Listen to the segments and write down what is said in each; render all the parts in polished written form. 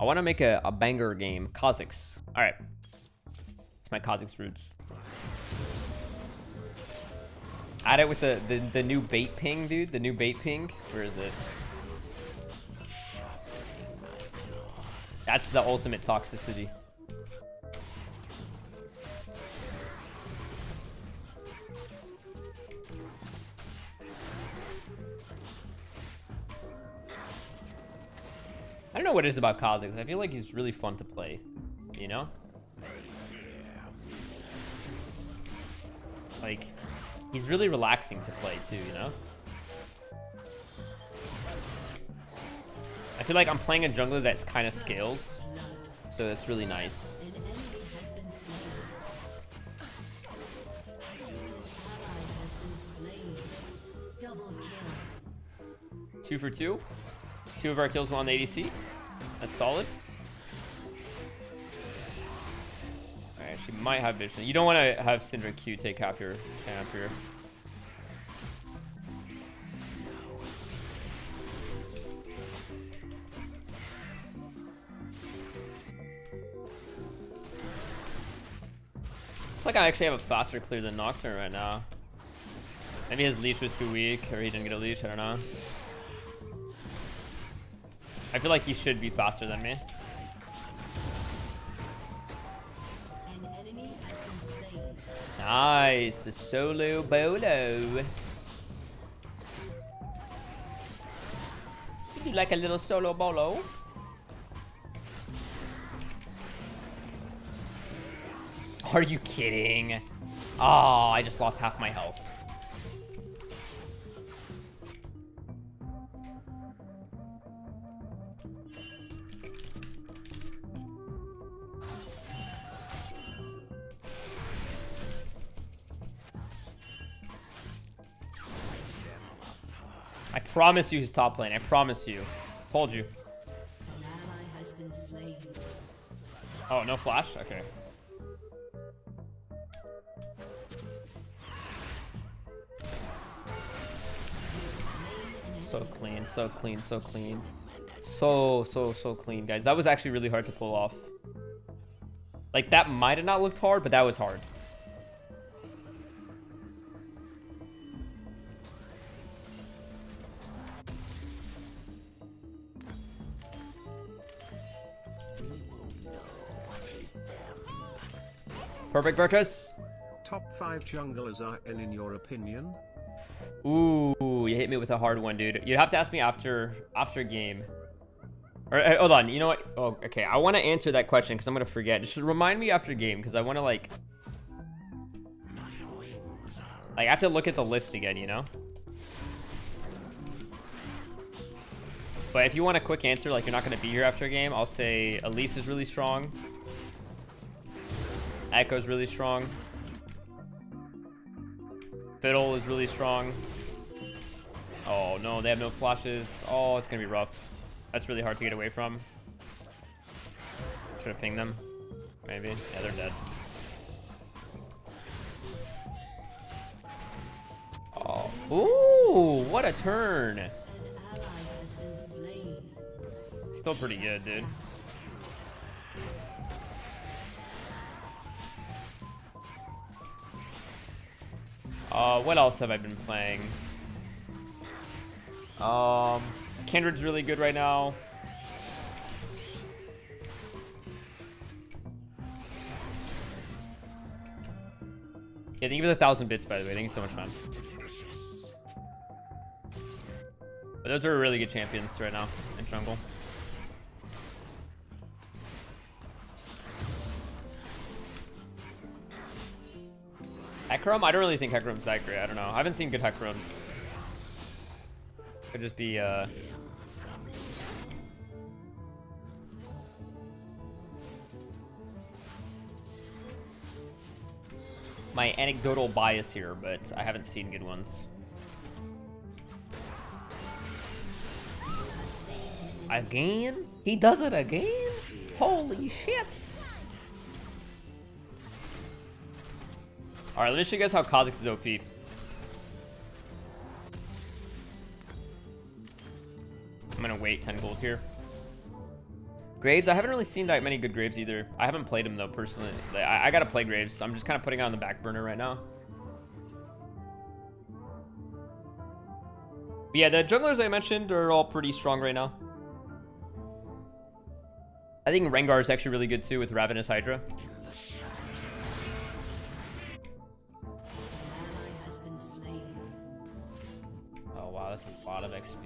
I want to make a banger game. Kha'Zix. All right. It's my Kha'Zix roots. At it with the new bait ping, dude. The new bait ping. Where is it? That's the ultimate toxicity. I don't know what it is about Kha'Zix. I feel like he's really fun to play, you know? Like, he's really relaxing to play too, you know? I feel like I'm playing a jungler that's kind of scales, so that's really nice. Two for two. Two of our kills on the ADC. That's solid. Alright, she might have vision. You don't want to have Syndra Q take half your camp here. Looks like I actually have a faster clear than Nocturne right now. Maybe his leash was too weak, or he didn't get a leash, I don't know. I feel like he should be faster than me. An enemy has been slain. Nice, the solo bolo. Would you like a little solo bolo? Are you kidding? Oh, I just lost half my health. I promise you he's top lane. I promise you. Told you. Oh, no flash? Okay. So clean, so clean, so clean. So clean, guys. That was actually really hard to pull off. Like, that might have not looked hard, but that was hard. Perfect, Virtus. Top 5 junglers are in your opinion? Ooh, you hit me with a hard one, dude. You'd have to ask me after game. All right, hold on. You know what? Oh, okay. I want to answer that question because I'm gonna forget. Just remind me after game because I want to like I have to look at the list again, you know. But if you want a quick answer, like you're not gonna be here after game, I'll say Elise is really strong. Echo's really strong. Fiddle is really strong. Oh no, they have no flashes. Oh, it's gonna be rough. That's really hard to get away from. Should have pinged them. Maybe. Yeah, they're dead. Oh. Ooh, what a turn. Still pretty good, dude. What else have I been playing? Kindred's really good right now. Yeah, thank you for the 1,000 bits, by the way. Thank you so much, man. But those are really good champions right now in jungle. Hecarim? I don't really think Hecarim's that great. I don't know. I haven't seen good Hecarims. Could just be, my anecdotal bias here, but I haven't seen good ones. Again? He does it again? Holy shit! All right, let me show you guys how Kha'Zix is OP. I'm gonna wait 10 gold here. Graves, I haven't really seen that many good Graves either. I haven't played him though, personally. I gotta play Graves, so I'm just kind of putting it on the back burner right now. But yeah, the junglers I mentioned are all pretty strong right now. I think Rengar is actually really good too with Ravenous Hydra. Oh wow, that's a lot of XP.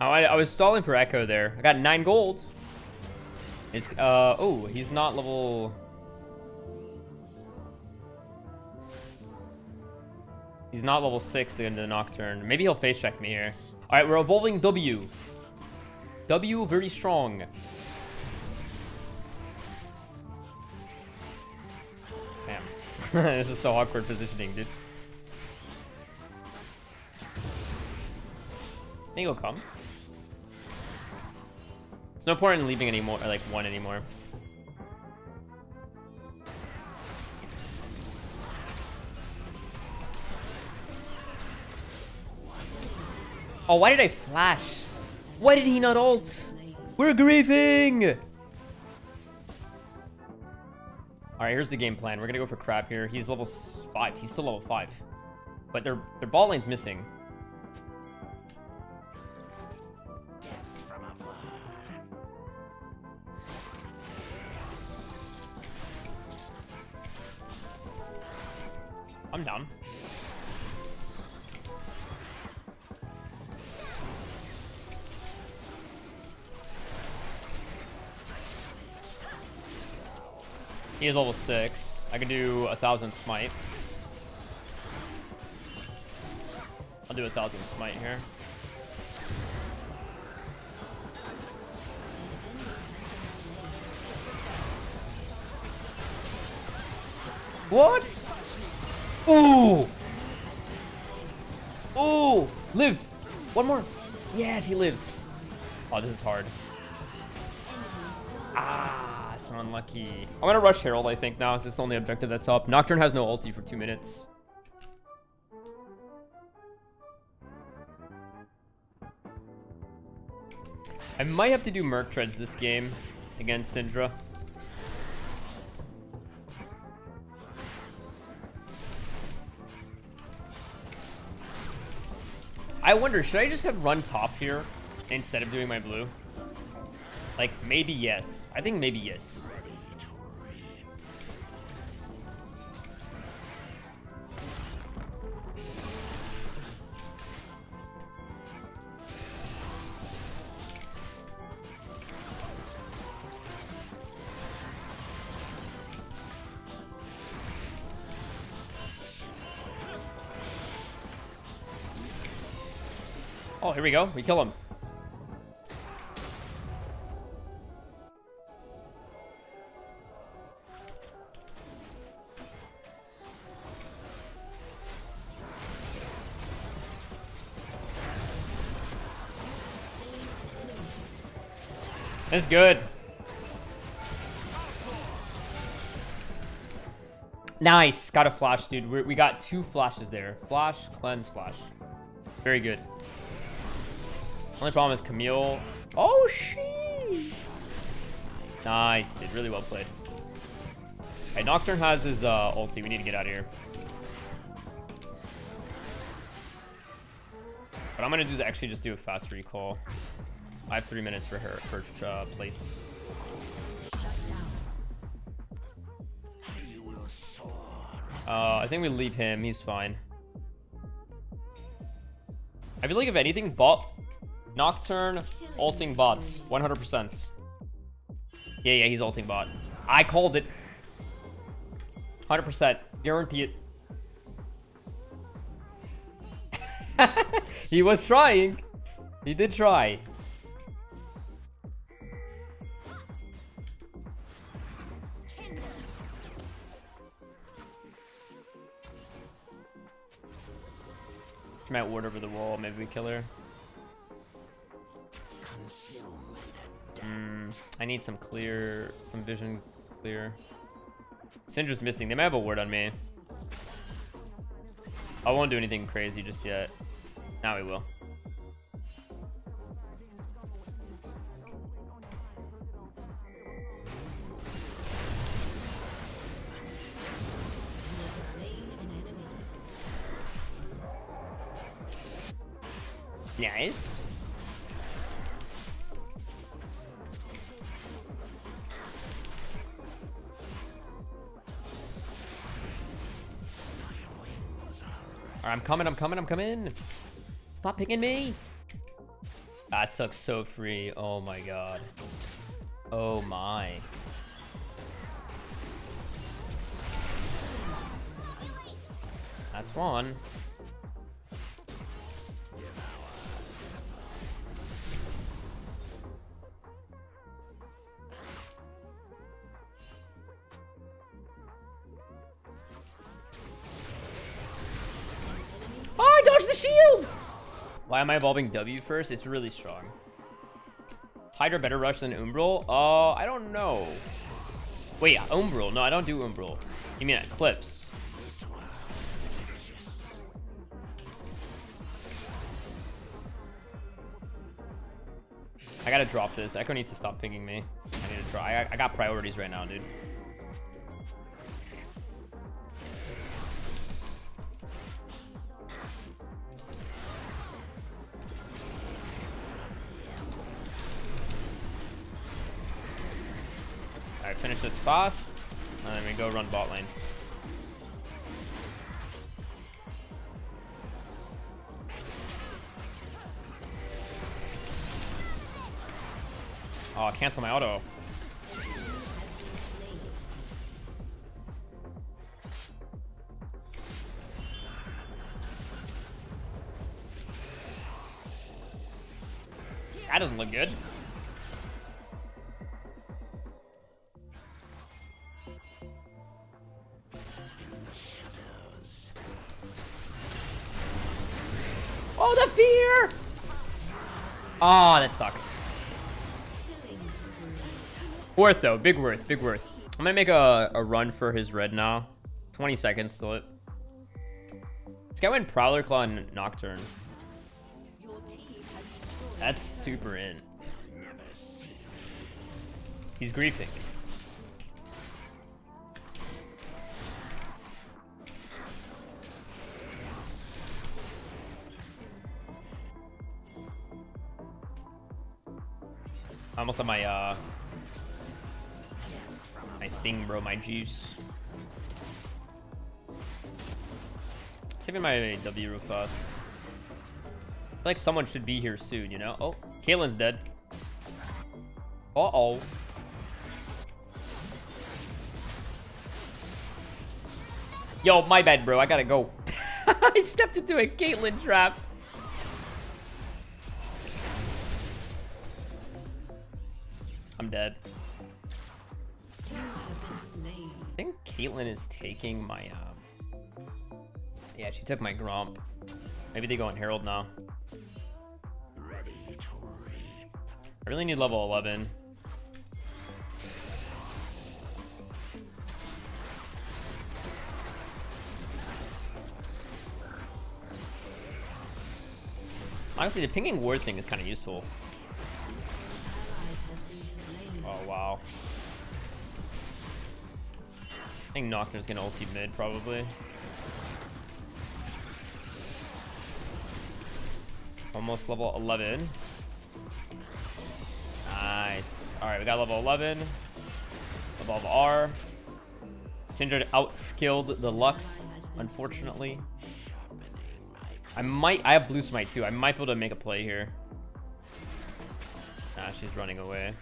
Oh, I was stalling for Echo there. I got 9 gold. It's, oh, he's not level... He's not level 6 at the end of the Nocturne. Maybe he'll face check me here. All right, we're evolving W. W, very strong. Damn. This is so awkward positioning, dude. I think he'll come. It's no point in leaving anymore, or like one anymore. Oh, why did I flash? Why did he not ult? We're grieving! Alright, here's the game plan. We're gonna go for Crab here. He's level 5. He's still level 5. But their ball lane's missing. I'm down. He is level 6. I can do 1,000 smite. I'll do 1,000 smite here. What? Ooh! Ooh! Live! One more! Yes, he lives! Oh, this is hard. Ah, so unlucky. I'm gonna rush Herald, I think, now, since it's the only objective that's up. Nocturne has no ulti for 2 minutes. I might have to do Merc Treads this game against Syndra. I wonder, should I just have run top here instead of doing my blue? Like, maybe yes. I think maybe yes. Oh, here we go. We kill him. That's good. Nice. Got a flash, dude. We got 2 flashes there. Flash, cleanse, flash. Very good. Only problem is Camille. Oh, she. Nice, dude. Really well played. Okay, Nocturne has his ulti. We need to get out of here. What I'm going to do is actually just do a fast recall. I have 3 minutes for her, for plates. I think we leave him. He's fine. I feel like if anything, bot... Nocturne ulting bot 100%. Yeah, he's ulting bot. I called it 100%. Guarantee it. He was trying. He did try. might ward over the wall. Maybe we kill her. I need some clear, some vision clear. Syndra's missing. They might have a ward on me. I won't do anything crazy just yet. Now we will. Nice. Alright, I'm coming. Stop picking me. That sucks so free. Oh my god. Oh my. That's one. Why am I evolving W first? It's really strong. Is Hydra better rush than Umbral? I don't know. Wait, Umbral. No, I don't do Umbral. You mean Eclipse. I gotta drop this. Echo needs to stop pinging me. I need to try. I got priorities right now, dude. Finish this fast, and then we go run bot lane. Oh, cancel my auto. That doesn't look good. Oh, that sucks. Worth though, big worth. I'm gonna make a run for his red now. 20 seconds till it. This guy went Prowler Claw and Nocturne. That's super in. He's griefing. I almost have my, my thing, bro, my juice. I'm saving my W real fast. I feel like someone should be here soon, you know? Oh, Caitlyn's dead. Uh-oh. Yo, my bad, bro. I gotta go. I stepped into a Caitlyn trap. I'm dead. I think Caitlyn is taking my, yeah, she took my Gromp. Maybe they go on Herald now. I really need level 11. Honestly, the pinging ward thing is kind of useful. Oh, wow. I think Nocturne's gonna ulti mid, probably. Almost level 11. Nice. Alright, we got level 11. Above R. Syndra outskilled the Lux, unfortunately. I have Blue Smite too. I might be able to make a play here. Nah, she's running away.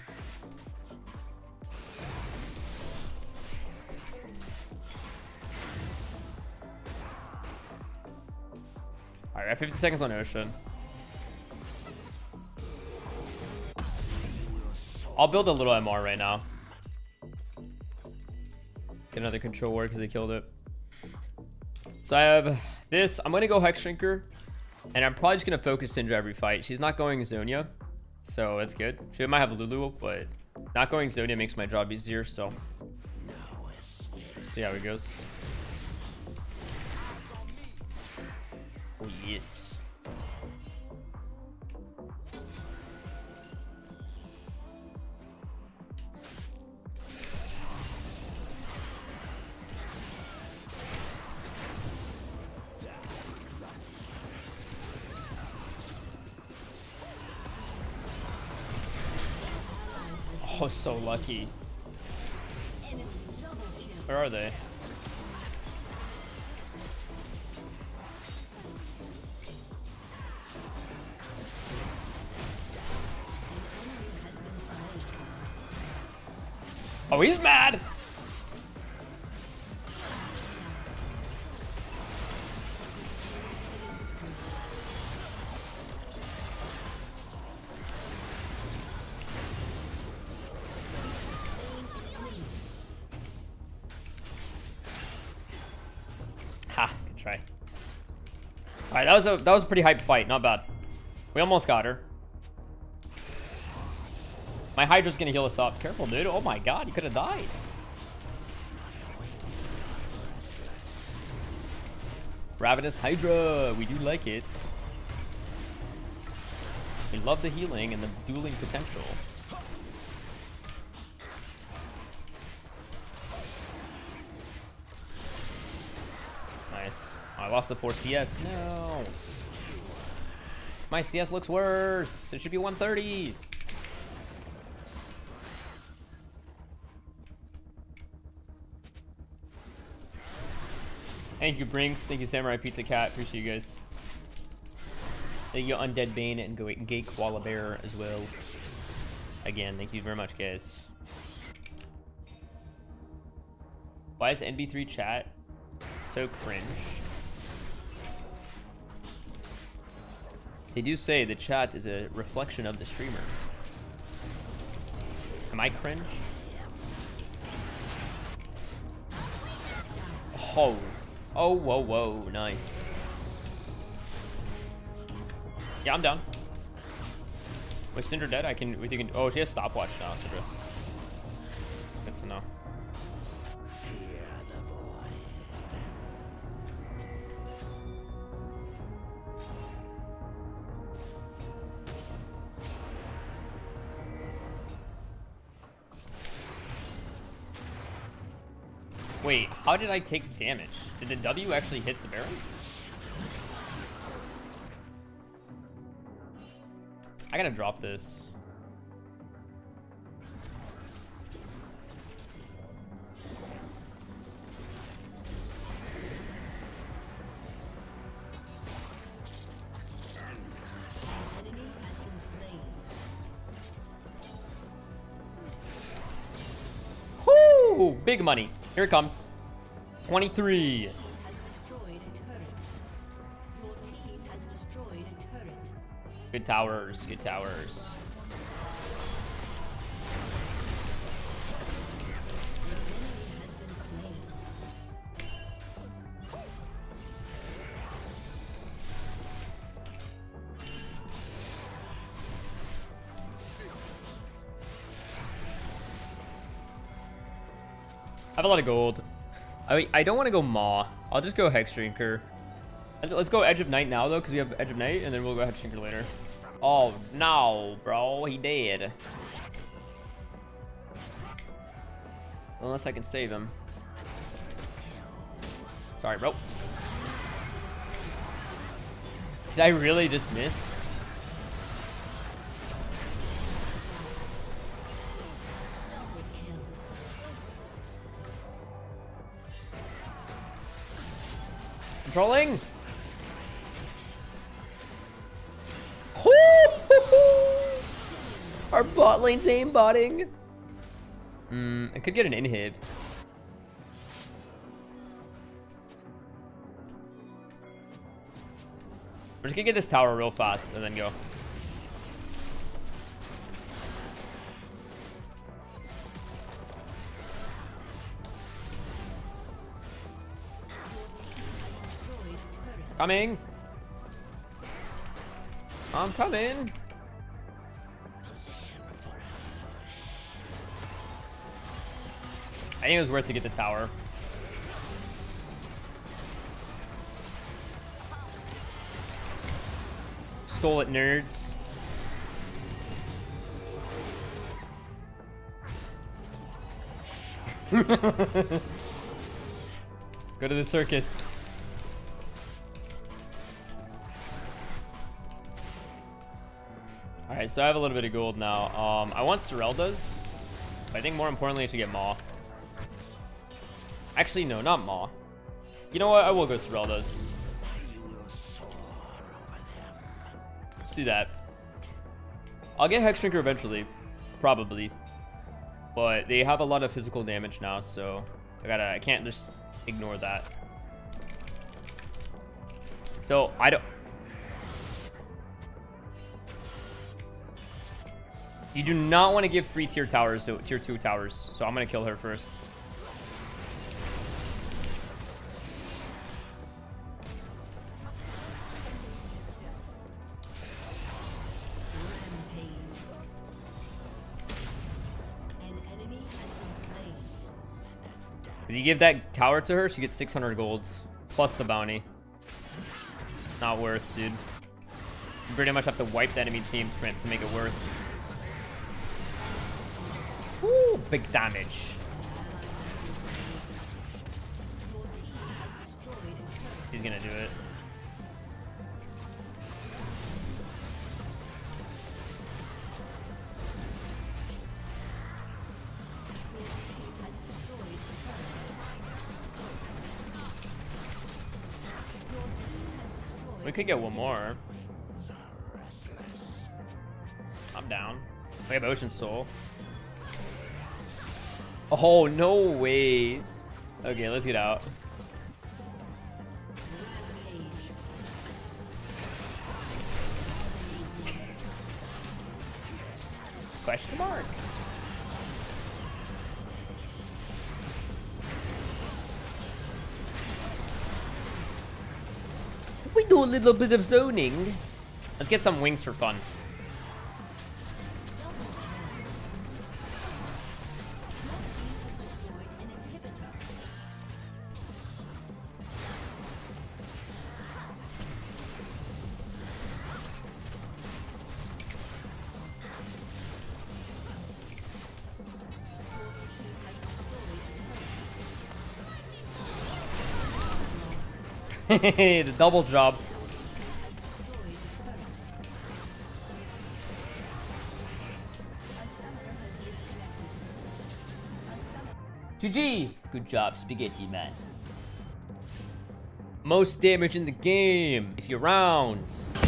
All right, 50 seconds on Ocean. I'll build a little MR right now. Get another control ward because they killed it. So I have this. I'm going to go Hex Shrinker. And I'm probably just going to focus Syndra every fight. She's not going Zonya, so that's good. She might have Lulu, but not going Zonya makes my job easier, so... see how it goes. Oh, yes. Oh, so lucky. Where are they? Oh, he's mad! Alright, that was a pretty hype fight, not bad. We almost got her. My Hydra's gonna heal us up. Careful, dude. Oh my god, you could have died. Ravenous Hydra, we do like it. We love the healing and the dueling potential. Nice. I lost the 4 CS. No. My CS looks worse. It should be 130. Thank you, Brinks. Thank you, Samurai Pizza Cat. Appreciate you guys. Thank you, Undead Bane and Gay Koala Bear as well. Again, thank you very much, guys. Why is NB3 chat so cringe? They do say the chat is a reflection of the streamer. Am I cringe? Oh. Oh, whoa, whoa. Nice. Yeah, I'm down. With Syndra dead, I can... with you can... oh, she has stopwatch now, Syndra. Good to know. Wait, how did I take damage? Did the W actually hit the Baron? I gotta drop this. Whoo! Big money. Here it comes. 23. Your team has destroyed a turret. Good towers, good towers. I have a lot of gold. I don't want to go Maw. I'll just go Hex Shrinker. Let's go Edge of Night now, though, because we have Edge of Night, and then we'll go Hex Shrinker later. Oh, no, bro. He dead. Unless I can save him. Sorry, bro. Did I really just miss? Controlling. Our bot lane's aimbotting. I could get an inhib. We're just gonna get this tower real fast and then go. Coming. I'm coming. I think it was worth to get the tower. Stole it, nerds. Go to the circus. All right, so I have a little bit of gold now. I want Sereldas, but I think more importantly, I should get Maw. Actually, no, not Maw. You know what? I will go Sereldas. Let's do that. I'll get Hex Shrinker eventually, probably. But they have a lot of physical damage now, so I can't just ignore that. So I don't. You do not want to give free tier towers, so tier 2 towers. So I'm gonna kill her first. If you give that tower to her, she gets 600 golds plus the bounty. Not worth, dude. You pretty much have to wipe the enemy team to make it worth. Woo, big damage. He's gonna do it. We could get one more. I'm down. I have Ocean Soul. Oh, no way. Okay, let's get out. Question mark. We do a little bit of zoning. Let's get some wings for fun. The double job. GG! Good job, Spaghetti Man. Most damage in the game, if you're round.